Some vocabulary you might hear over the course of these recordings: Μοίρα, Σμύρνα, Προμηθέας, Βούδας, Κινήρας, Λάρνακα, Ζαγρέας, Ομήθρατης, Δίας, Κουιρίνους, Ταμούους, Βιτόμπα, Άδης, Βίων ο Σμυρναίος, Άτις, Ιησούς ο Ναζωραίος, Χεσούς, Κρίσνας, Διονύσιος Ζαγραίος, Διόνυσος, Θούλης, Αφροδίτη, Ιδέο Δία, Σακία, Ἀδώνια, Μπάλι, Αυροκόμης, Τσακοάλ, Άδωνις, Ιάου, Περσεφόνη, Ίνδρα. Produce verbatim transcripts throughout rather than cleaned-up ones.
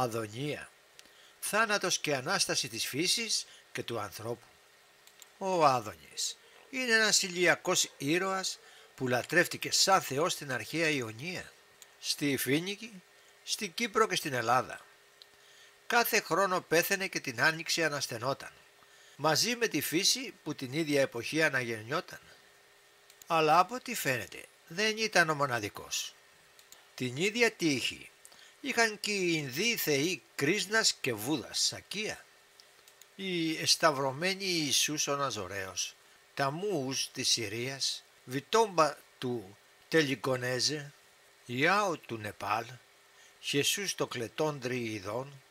αδωνία, θάνατος και ανάσταση της φύσης και του ανθρώπου. Ο Άδωνις είναι ένας ηλιακός ήρωας που λατρεύτηκε σαν θεός στην αρχαία Ιωνία, στη Φίνικη, στην Κύπρο και στην Ελλάδα. Κάθε χρόνο πέθαινε και την άνοιξη αναστενόταν, μαζί με τη φύση που την ίδια εποχή αναγεννιόταν. Αλλά από ό,τι φαίνεται δεν ήταν ο μοναδικός. Την ίδια τύχη είχαν και οι Ινδοί θεοί Κρίσνας και Βούδας, Σακία. Οι εσταυρωμένοι Ιησούς ο Ναζωραίος, Ταμούους της Συρίας, Βιτόμπα του Τελικονέζε, Ιάου του Νεπάλ, Χεσούς το κλετών τριειδών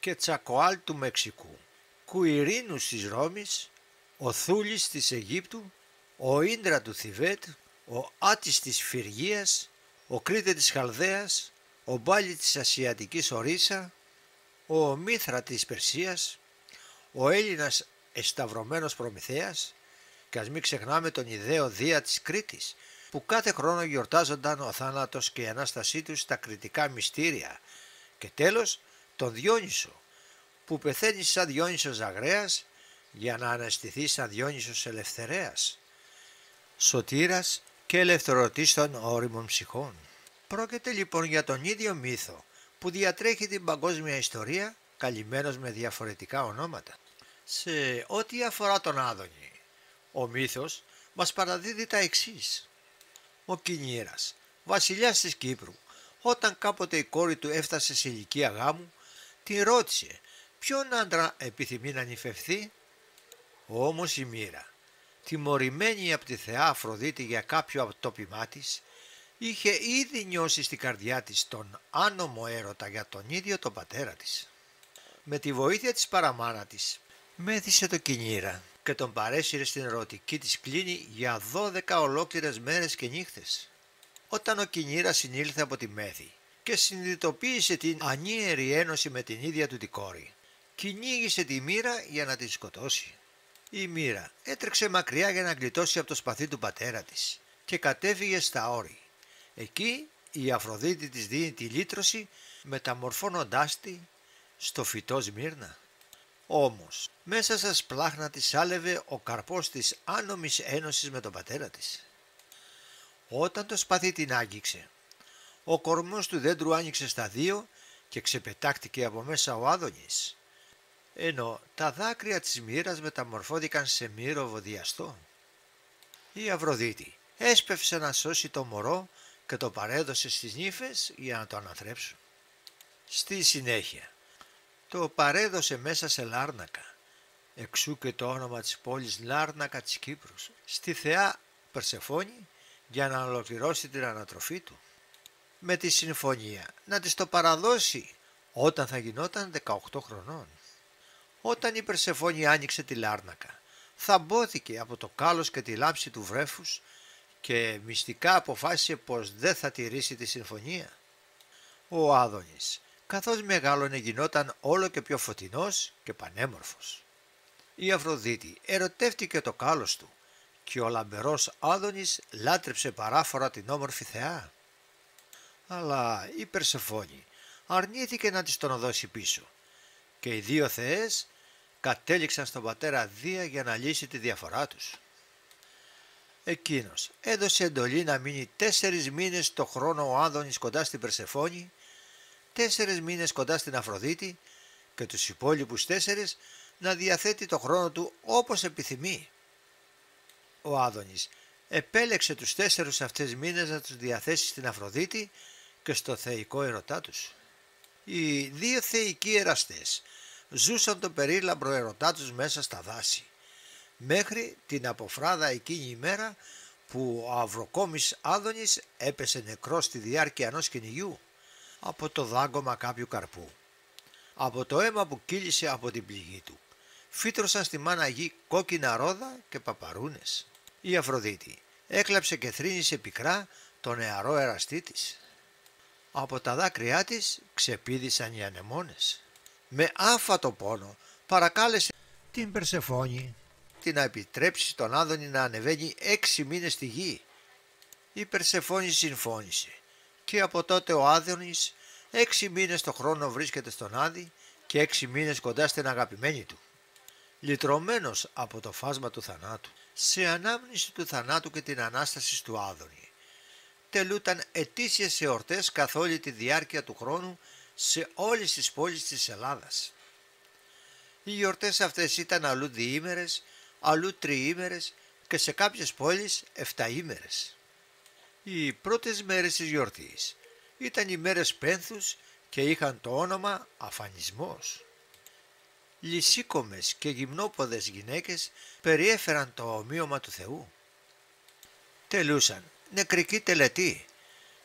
και Τσακοάλ του Μεξικού, Κουιρίνους της Ρώμης, ο Θούλης της Αιγύπτου, ο Ίνδρα του Θιβέτ, ο Άτις της Φυργίας, ο Κρήτη της Χαλδαίας, ο Μπάλι της Ασιατικής Ορίσα, ο Ομήθρατης της Περσίας, ο Έλληνας εσταυρωμένος Προμηθέας και ας μην ξεχνάμε τον Ιδέο Δία της Κρήτης, που κάθε χρόνο γιορτάζονταν ο θάνατος και η Ανάστασή του στα κρητικά μυστήρια, και τέλος τον Διόνυσο, που πεθαίνει σαν Διόνυσος Ζαγρέας για να αναστηθεί σαν Διόνυσος Ελευθερέας, σωτήρας και ελευθερωτής των ώριμων ψυχών. Πρόκειται λοιπόν για τον ίδιο μύθο που διατρέχει την παγκόσμια ιστορία, καλυμμένος με διαφορετικά ονόματα. Σε ό,τι αφορά τον Άδωνη, ο μύθος μας παραδίδει τα εξής. Ο Κινήρας, βασιλιάς της Κύπρου, όταν κάποτε η κόρη του έφτασε σε ηλικία γάμου, την ρώτησε ποιον άντρα επιθυμεί να νυφευθεί. Όμως η Μοίρα, τιμωρημένη από τη θεά Αφροδίτη για κάποιο αποτόπιμά της, είχε ήδη νιώσει στην καρδιά της τον άνομο έρωτα για τον ίδιο τον πατέρα της. Με τη βοήθεια της παραμάνα της μέθησε το Κινήρα και τον παρέσυρε στην ερωτική της κλίνη για δώδεκα ολόκληρες μέρες και νύχτες. Όταν ο Κινήρας συνήλθε από τη μέθη και συνειδητοποίησε την ανίερη ένωση με την ίδια του την κόρη, κυνήγησε τη Μοίρα για να τη σκοτώσει. Η Μοίρα έτρεξε μακριά για να γλιτώσει από το σπαθί του πατέρα της και κατέφυγε στα όρη. Εκεί η Αφροδίτη της δίνει τη λύτρωση μεταμορφώνοντάς τη στο φυτό Σμύρνα. Όμως μέσα στα σπλάχνα της άλευε ο καρπός της άνομης ένωσης με τον πατέρα της. Όταν το σπαθί την άγγιξε, ο κορμός του δέντρου άνοιξε στα δύο και ξεπετάχτηκε από μέσα ο Άδωνης, ενώ τα δάκρυα της Μοίρας μεταμορφώθηκαν σε μύρωβο διαστό. Η Αφροδίτη έσπευσε να σώσει το μωρό και το παρέδωσε στις νύφες για να το αναθρέψουν. Στη συνέχεια το παρέδωσε μέσα σε Λάρνακα, εξού και το όνομα της πόλης Λάρνακα της Κύπρου, στη θεά Περσεφόνη για να ολοκληρώσει την ανατροφή του, με τη συμφωνία να της το παραδώσει όταν θα γινόταν δεκαοκτώ χρονών. Όταν η Περσεφόνη άνοιξε τη Λάρνακα, θαμπόθηκε από το κάλος και τη λάμψη του βρέφους και μυστικά αποφάσισε πως δεν θα τηρήσει τη συμφωνία. Ο Άδωνης, καθώς μεγάλωνε, γινόταν όλο και πιο φωτεινός και πανέμορφος. Η Αφροδίτη ερωτεύτηκε το κάλος του και ο λαμπερός Άδωνης λάτρεψε παράφορα την όμορφη θεά. Αλλά η Περσεφόνη αρνήθηκε να της τον δώσει πίσω και οι δύο θεές κατέληξαν στον πατέρα Δία για να λύσει τη διαφορά τους. Εκείνος έδωσε εντολή να μείνει τέσσερις μήνες το χρόνο ο Άδωνης κοντά στην Περσεφόνη, τέσσερις μήνες κοντά στην Αφροδίτη και τους υπόλοιπους τέσσερις να διαθέτει το χρόνο του όπως επιθυμεί. Ο Άδωνης επέλεξε τους τέσσερους αυτές μήνες να τους διαθέσει στην Αφροδίτη και στο θεϊκό ερωτά τους. Οι δύο θεϊκοί εραστές ζούσαν τον περίλαμπρο ερωτά τους μέσα στα δάση, μέχρι την αποφράδα εκείνη ημέρα που ο Αυροκόμης Άδωνης έπεσε νεκρός στη διάρκεια ενός κυνηγιού, από το δάγκωμα κάποιου καρπού. Από το αίμα που κύλησε από την πληγή του φύτρωσαν στη μάνα γη κόκκινα ρόδα και παπαρούνες. Η Αφροδίτη έκλαψε και θρήνησε πικρά τον νεαρό εραστή της. Από τα δάκρυά της ξεπήδησαν οι ανεμόνες. Με άφατο πόνο παρακάλεσε την Περσεφόνη την να επιτρέψει τον Άδωνη να ανεβαίνει έξι μήνες στη γη. Η Περσεφόνη συμφώνησε και από τότε ο Άδωνης Έξι μήνες το χρόνο βρίσκεται στον Άδη και έξι μήνες κοντά στην αγαπημένη του. Λυτρωμένος από το φάσμα του θανάτου, σε ανάμνηση του θανάτου και την Ανάσταση του Άδωνη, τελούταν ετήσιες εορτές καθ' όλη τη διάρκεια του χρόνου σε όλες τις πόλεις της Ελλάδας. Οι γιορτές αυτές ήταν αλλού διήμερες, αλλού τριήμερες και σε κάποιες πόλεις εφταήμερες. Οι πρώτες μέρες της γιορτής ήταν οι μέρες πένθους και είχαν το όνομα αφανισμός. Λυσίκομες και γυμνόποδες γυναίκες περιέφεραν το ομοίωμα του Θεού. Τελούσαν νεκρική τελετή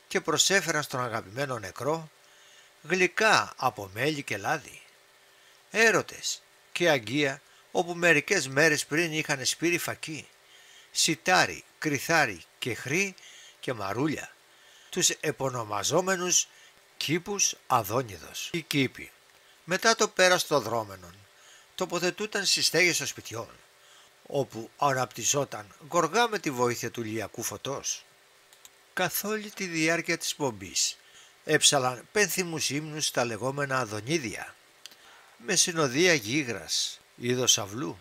και προσέφεραν στον αγαπημένο νεκρό γλυκά από μέλι και λάδι. Έρωτες και αγγεία, όπου μερικές μέρες πριν είχαν σπείρει φακί, σιτάρι, κρυθάρι και χρή και μαρούλια, τους επωνομαζόμενους κήπους Αδόνιδος ή κήποι. Μετά το πέρας των δρόμενων τοποθετούνταν στις στέγες των σπιτιών, όπου αναπτυσσόταν γοργά με τη βοήθεια του ηλιακού φωτός. Καθ' όλη τη διάρκεια της πομπής έψαλαν πένθυμους ύμνους στα λεγόμενα Αδονίδια, με συνοδεία γίγρας, είδος αυλού.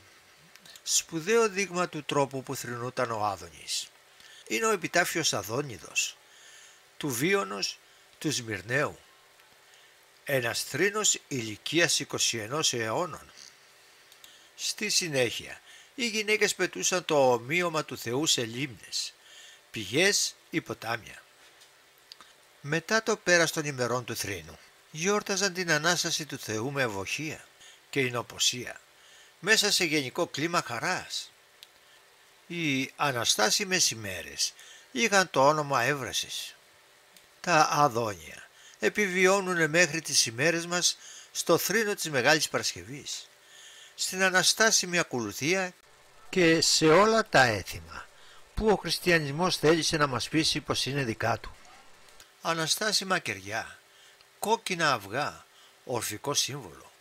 Σπουδαίο δείγμα του τρόπου που θρηνούταν ο Άδωνις είναι ο επιτάφιος Αδόνιδος, του Βίωνος του Σμυρναίου, ένας θρήνος ηλικίας είκοσι ενός αιώνων. Στη συνέχεια, οι γυναίκες πετούσαν το ομοίωμα του Θεού σε λίμνες, πηγές ή ποτάμια. Μετά το πέρας των ημερών του θρήνου, γιόρταζαν την Ανάσταση του Θεού με ευωχία και εινοποσία, μέσα σε γενικό κλίμα χαράς. Οι αναστάσιμες ημέρες είχαν το όνομα έβρασης. Τα Αδόνια επιβιώνουν μέχρι τις ημέρες μας στο θρήνο της Μεγάλης Παρασκευής, στην αναστάσιμη ακολουθία και σε όλα τα έθιμα που ο χριστιανισμός θέλησε να μας πείσει πως είναι δικά του. Αναστάσιμα κεριά, κόκκινα αυγά, ορφικό σύμβολο,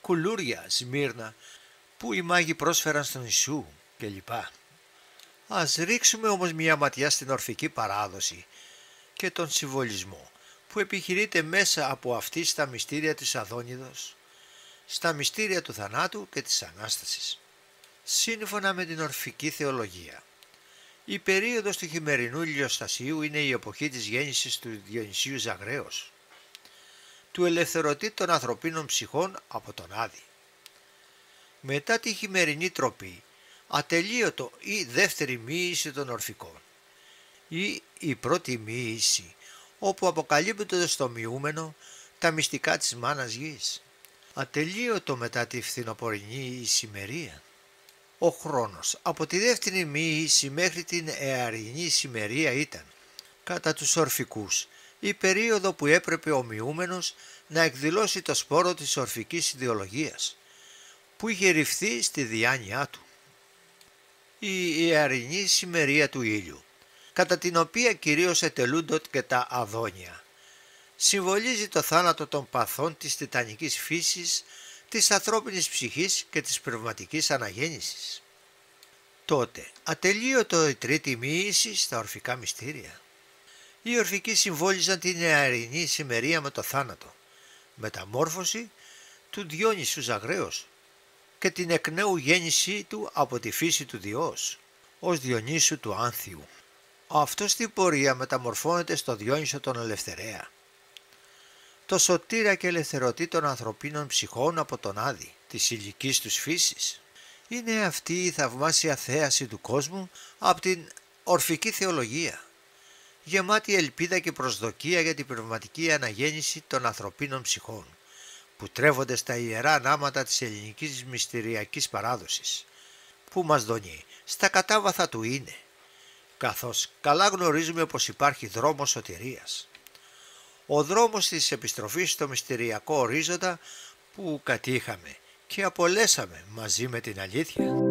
κουλούρια, Σμύρνα που οι μάγοι πρόσφεραν στον Ιησού κλπ. Ας ρίξουμε όμως μια ματιά στην ορφική παράδοση και τον συμβολισμό που επιχειρείται μέσα από αυτή στα μυστήρια της Αδόνιδος, στα μυστήρια του θανάτου και της Ανάστασης. Σύμφωνα με την ορφική θεολογία, η περίοδος του χειμερινού ηλιοστασίου είναι η εποχή της γέννησης του Διονυσίου Ζαγραίος, του ελευθερωτή των ανθρωπίνων ψυχών από τον Άδη. Μετά τη χειμερινή τροπή, ατελείωτο ή δεύτερη μοίηση των ορφικών ή η πρώτη μοίηση, όπου αποκαλύπτονται στο μοιούμενο τα μυστικά της μάνας γης. Ατελείωτο μετά τη φθινοπορεινή ησημερία. Ο χρόνος από τη δεύτερη μοίηση μέχρι την εαρινή ησημερία ήταν, κατά τους ορφικούς, η περίοδο που έπρεπε ο μοιούμενος να εκδηλώσει το σπόρο της ορφικής ιδεολογίας, που είχε ρυφθεί στη διάνοιά του. Η εαρινή ησημερία του ήλιου, κατά την οποία κυρίως ετελούνται και τα Αδόνια, συμβολίζει το θάνατο των παθών της τιτανικής φύσης, της ανθρώπινης ψυχής και της πνευματικής αναγέννησης. Τότε, ατελείωτο η τρίτη μοίηση στα ορφικά μυστήρια. Οι ορφικοί συμβόλιζαν την εαρινή ησημερία με το θάνατο, μεταμόρφωση του Διόνυσιου Ζαγραίος και την εκ νέου γέννησή του από τη φύση του Διός, ως Διονύσου του Άνθιου. Αυτό στην πορεία μεταμορφώνεται στο Διόνυσο τον Ελευθερέα, το σωτήρα και ελευθερωτή των ανθρωπίνων ψυχών από τον Άδη, της ηλικής τους φύσης. Είναι αυτή η θαυμάσια θέαση του κόσμου από την ορφική θεολογία, γεμάτη ελπίδα και προσδοκία για την πνευματική αναγέννηση των ανθρωπίνων ψυχών, που τρέφονται στα ιερά νάματα της ελληνικής μυστηριακής παράδοσης, που μας δονεί στα κατάβαθα του είναι, καθώς καλά γνωρίζουμε πως υπάρχει δρόμος σωτηρίας. Ο δρόμος της επιστροφής στο μυστηριακό ορίζοντα που κατήχαμε και απολέσαμε μαζί με την αλήθεια.